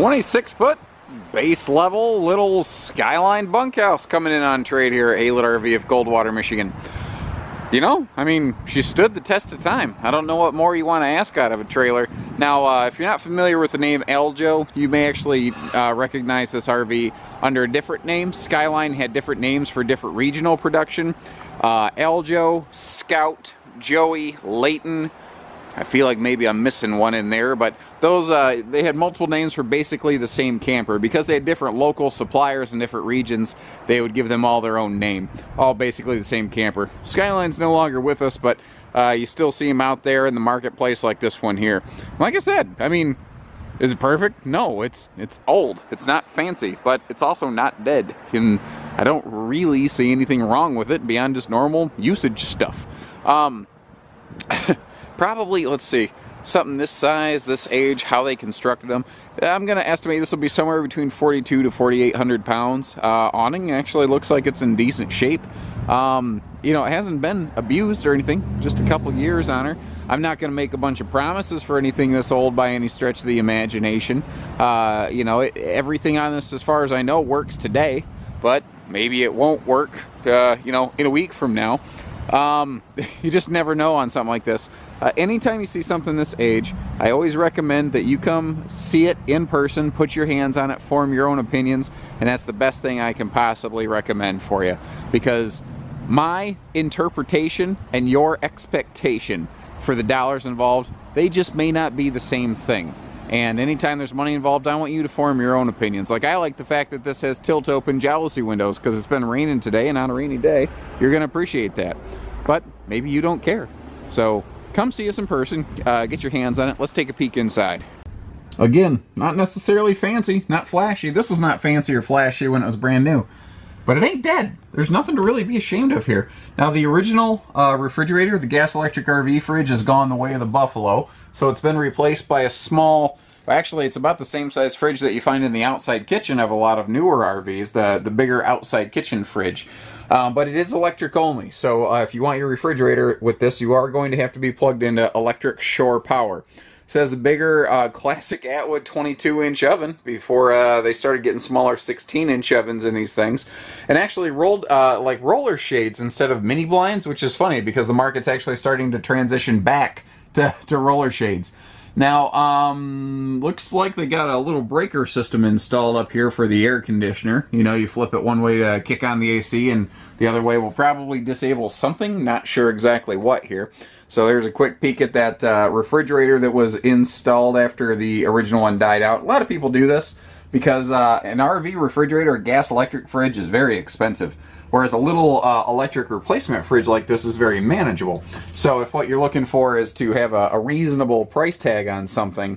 26 foot base level little Skyline bunkhouse coming in on trade here, Alet RV of Coldwater, Michigan. You know, I mean, she stood the test of time. I don't know what more you want to ask out of a trailer. Now, if you're not familiar with the name Aljo, you may actually recognize this RV under a different name. Skyline had different names for different regional production. Aljo, Scout, Joey, Layton. I feel like maybe I'm missing one in there, but those, they had multiple names for basically the same camper. Because they had different local suppliers in different regions, they would give them all their own name. All basically the same camper. Skyline's no longer with us, but you still see them out there in the marketplace like this one here. Like I said, I mean, is it perfect? No, it's old. It's not fancy, but it's also not dead. And I don't really see anything wrong with it beyond just normal usage stuff. Probably, let's see, something this size, this age, how they constructed them. I'm going to estimate this will be somewhere between 42 to 4,800 pounds. Awning actually looks like it's in decent shape. You know, it hasn't been abused or anything, just a couple years on her. I'm not going to make a bunch of promises for anything this old by any stretch of the imagination. You know, everything on this, as far as I know, works today, but maybe it won't work, you know, in a week from now. You just never know on something like this. Anytime you see something this age, I always recommend that you come see it in person, put your hands on it, form your own opinions, and that's the best thing I can possibly recommend for you. Because my interpretation and your expectation for the dollars involved, they just may not be the same thing. And anytime there's money involved, I want you to form your own opinions. Like, I like the fact that this has tilt open jealousy windows because it's been raining today, and on a rainy day, you're going to appreciate that. But maybe you don't care. So come see us in person, get your hands on it, let's take a peek inside. Again, not necessarily fancy, not flashy. This was not fancy or flashy when it was brand new. But it ain't dead. There's nothing to really be ashamed of here. Now, the original refrigerator, the gas electric RV fridge, has gone the way of the buffalo. So it's been replaced by a small, actually it's about the same size fridge that you find in the outside kitchen of a lot of newer RVs, the bigger outside kitchen fridge. But it is electric only, so if you want your refrigerator with this, you are going to have to be plugged into electric shore power. So it has a bigger classic Atwood 22-inch oven before they started getting smaller 16-inch ovens in these things. And actually rolled like roller shades instead of mini blinds, which is funny because the market's actually starting to transition back to roller shades. Now, looks like they got a little breaker system installed up here for the air conditioner. You know, you flip it one way to kick on the AC, and the other way will probably disable something. Not sure exactly what here. So there's a quick peek at that refrigerator that was installed after the original one died out. A lot of people do this because an RV refrigerator, a gas electric fridge, is very expensive. Whereas a little electric replacement fridge like this is very manageable. So if what you're looking for is to have a reasonable price tag on something,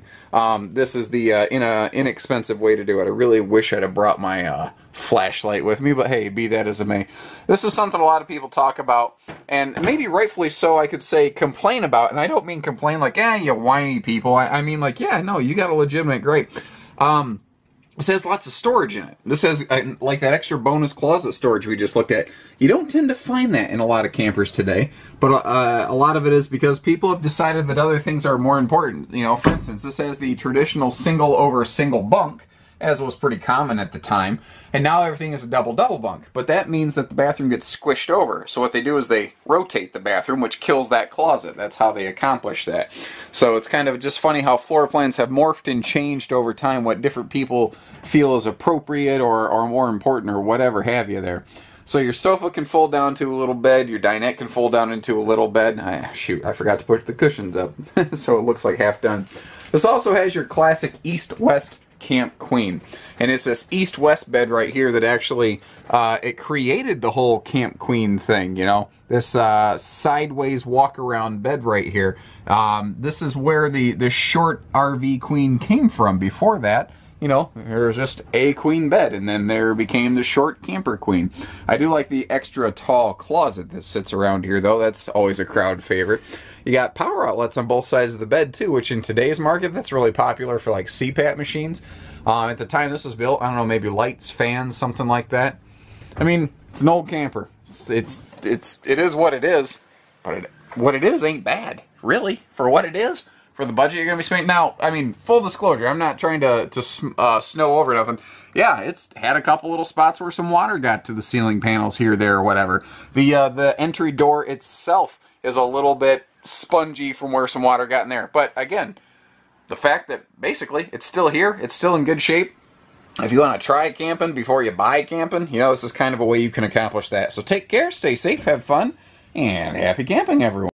this is the inexpensive way to do it. I really wish I'd have brought my flashlight with me, but hey, be that as it may. This is something a lot of people talk about, and maybe rightfully so, I could say complain about. And I don't mean complain like, eh, you whiny people. I mean like, yeah, no, you got a legitimate gripe. This has lots of storage in it. This has, like, that extra bonus closet storage we just looked at. You don't tend to find that in a lot of campers today, but a lot of it is because people have decided that other things are more important. You know, for instance, this has the traditional single over single bunk, as was pretty common at the time, and now everything is a double-double bunk. But that means that the bathroom gets squished over. So what they do is they rotate the bathroom, which kills that closet. That's how they accomplish that. So it's kind of just funny how floor plans have morphed and changed over time, what different people feel is appropriate or more important or whatever have you there. So your sofa can fold down to a little bed, your dinette can fold down into a little bed. Shoot, I forgot to push the cushions up, so it looks like half done. This also has your classic east-west Camp Queen, and it's this east-west bed right here that actually it created the whole Camp Queen thing. You know, this sideways walk around bed right here, this is where the short RV queen came from. Before that, you know, there was just a queen bed, and then there became the short camper queen. I do like the extra tall closet that sits around here, though. That's always a crowd favorite. You got power outlets on both sides of the bed, too, which in today's market, that's really popular for, like, CPAP machines. At the time this was built, I don't know, maybe lights, fans, something like that. I mean, it's an old camper. It is what it is, but what it is ain't bad, really, for what it is. for the budget you're going to be spending. Now, I mean, full disclosure, I'm not trying to snow over nothing. Yeah, it's had a couple little spots where some water got to the ceiling panels here, there, or whatever. The entry door itself is a little bit spongy from where some water got in there. But again, the fact that basically it's still here, it's still in good shape. If you want to try camping before you buy camping, you know, this is kind of a way you can accomplish that. So take care, stay safe, have fun, and happy camping, everyone.